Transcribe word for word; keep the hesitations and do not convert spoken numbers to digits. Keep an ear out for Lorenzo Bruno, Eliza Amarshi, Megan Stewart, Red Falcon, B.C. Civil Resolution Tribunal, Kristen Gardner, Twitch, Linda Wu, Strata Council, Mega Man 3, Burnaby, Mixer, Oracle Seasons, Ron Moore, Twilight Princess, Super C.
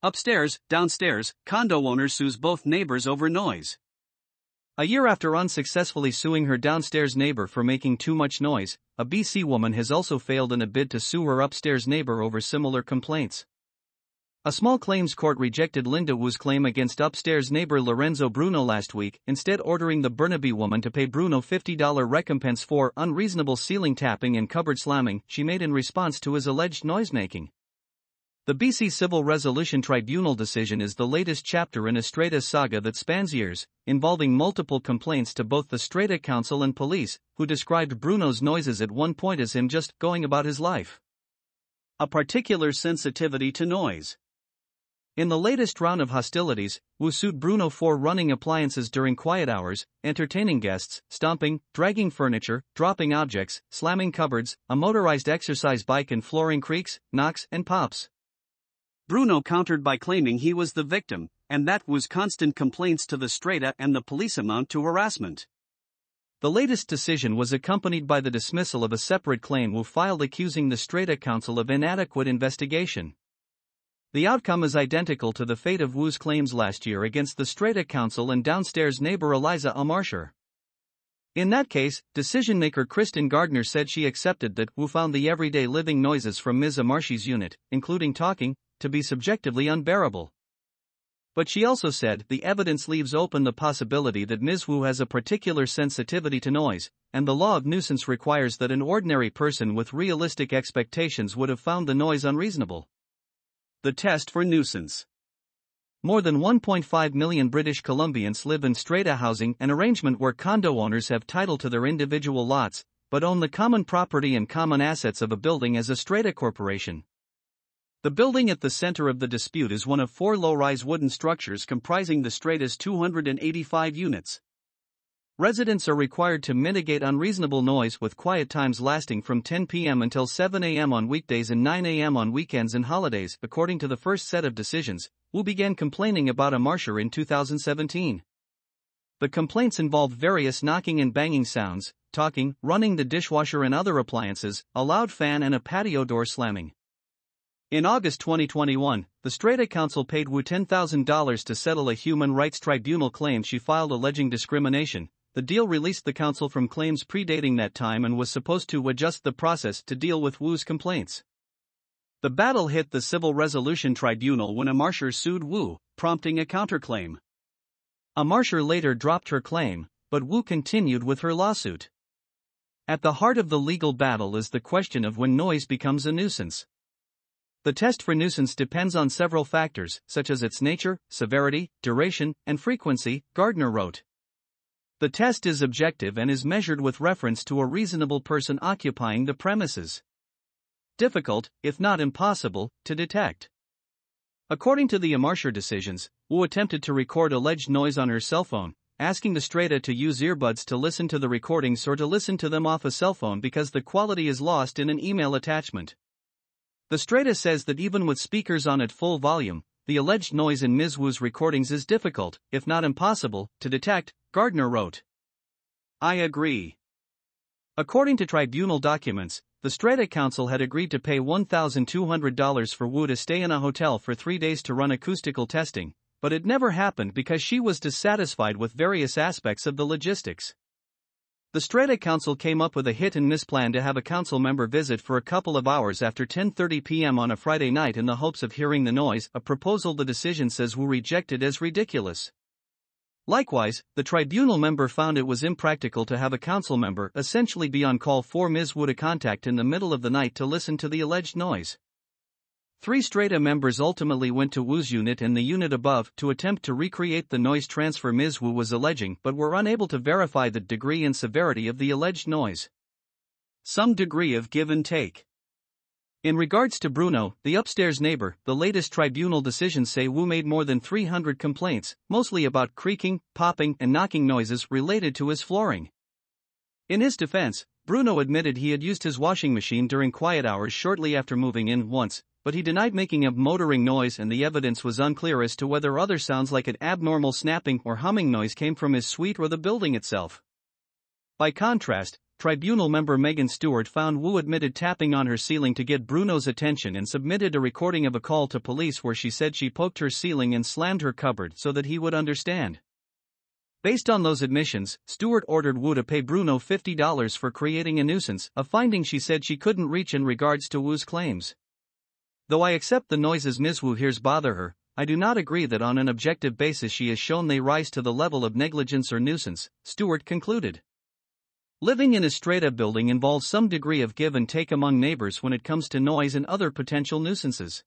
Upstairs, downstairs, condo owner sues both neighbors over noise. A year after unsuccessfully suing her downstairs neighbor for making too much noise, a B C woman has also failed in a bid to sue her upstairs neighbor over similar complaints. A small claims court rejected Linda Wu's claim against upstairs neighbor Lorenzo Bruno last week, instead ordering the Burnaby woman to pay Bruno fifty dollars recompense for unreasonable ceiling tapping and cupboard slamming she made in response to his alleged noisemaking. The B C Civil Resolution Tribunal decision is the latest chapter in a Strata saga that spans years, involving multiple complaints to both the Strata Council and police, who described Bruno's noises at one point as him just going about his life. A particular sensitivity to noise. In the latest round of hostilities, Wu sued Bruno for running appliances during quiet hours, entertaining guests, stomping, dragging furniture, dropping objects, slamming cupboards, a motorized exercise bike and flooring creaks, knocks, and pops. Bruno countered by claiming he was the victim, and that Wu's constant complaints to the Strata and the police amount to harassment. The latest decision was accompanied by the dismissal of a separate claim Wu filed accusing the Strata Council of inadequate investigation. The outcome is identical to the fate of Wu's claims last year against the Strata Council and downstairs neighbor Eliza Amarshi. In that case, decision-maker Kristen Gardner said she accepted that Wu found the everyday living noises from Miz Amarshi's unit, including talking, to be subjectively unbearable. But she also said the evidence leaves open the possibility that Miz Wu has a particular sensitivity to noise, and the law of nuisance requires that an ordinary person with realistic expectations would have found the noise unreasonable. The test for nuisance. More than one point five million British Columbians live in strata housing, an arrangement where condo owners have title to their individual lots, but own the common property and common assets of a building as a strata corporation. The building at the center of the dispute is one of four low-rise wooden structures comprising the strata's two hundred eighty-five units. Residents are required to mitigate unreasonable noise with quiet times lasting from ten p m until seven a m on weekdays and nine a m on weekends and holidays, according to the first set of decisions. Wu began complaining about Amarshi in two thousand seventeen. The complaints involved various knocking and banging sounds, talking, running the dishwasher and other appliances, a loud fan and a patio door slamming. In August twenty twenty-one, the Strata Council paid Wu ten thousand dollars to settle a human rights tribunal claim she filed alleging discrimination. The deal released the council from claims predating that time and was supposed to adjust the process to deal with Wu's complaints. The battle hit the Civil Resolution Tribunal when Amarshi sued Wu, prompting a counterclaim. Amarshi later dropped her claim, but Wu continued with her lawsuit. At the heart of the legal battle is the question of when noise becomes a nuisance. The test for nuisance depends on several factors, such as its nature, severity, duration, and frequency, Gardner wrote. The test is objective and is measured with reference to a reasonable person occupying the premises. Difficult, if not impossible, to detect. According to the Amarshi decisions, Wu attempted to record alleged noise on her cell phone, asking the Strata to use earbuds to listen to the recordings or to listen to them off a cell phone because the quality is lost in an email attachment. The Strata says that even with speakers on at full volume, the alleged noise in Miz Wu's recordings is difficult, if not impossible, to detect, Gardner wrote. I agree. According to tribunal documents, the Strata Council had agreed to pay one thousand two hundred dollars for Wu to stay in a hotel for three days to run acoustical testing, but it never happened because she was dissatisfied with various aspects of the logistics. The Strata Council came up with a hit-and-miss plan to have a council member visit for a couple of hours after ten thirty p m on a Friday night in the hopes of hearing the noise, a proposal the decision says Wu rejected as ridiculous. Likewise, the tribunal member found it was impractical to have a council member essentially be on call for Miz Wu to contact in the middle of the night to listen to the alleged noise. Three Strata members ultimately went to Wu's unit and the unit above to attempt to recreate the noise transfer Miz Wu was alleging but were unable to verify the degree and severity of the alleged noise. Some degree of give and take. In regards to Bruno, the upstairs neighbor, the latest tribunal decisions say Wu made more than three hundred complaints, mostly about creaking, popping, and knocking noises related to his flooring. In his defense, Bruno admitted he had used his washing machine during quiet hours shortly after moving in once, but he denied making a motoring noise and the evidence was unclear as to whether other sounds like an abnormal snapping or humming noise came from his suite or the building itself. By contrast, Tribunal member Megan Stewart found Wu admitted tapping on her ceiling to get Bruno's attention and submitted a recording of a call to police where she said she poked her ceiling and slammed her cupboard so that he would understand. Based on those admissions, Stewart ordered Wu to pay Bruno fifty dollars for creating a nuisance, a finding she said she couldn't reach in regards to Wu's claims. Though I accept the noises Miz Wu hears bother her, I do not agree that on an objective basis she has shown they rise to the level of negligence or nuisance, Stewart concluded. Living in a strata building involves some degree of give and take among neighbors when it comes to noise and other potential nuisances.